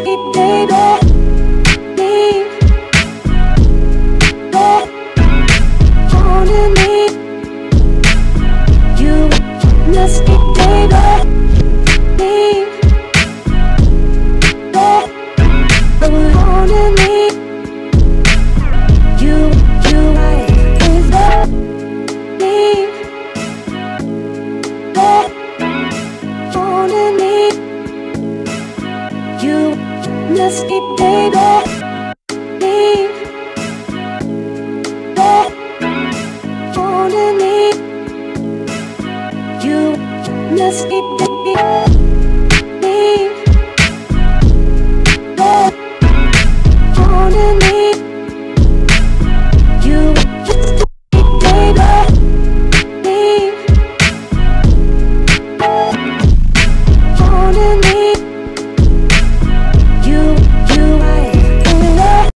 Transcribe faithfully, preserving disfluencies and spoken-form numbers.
against me, baby. Just keep, baby, me, baby, only me, you, just keep, baby.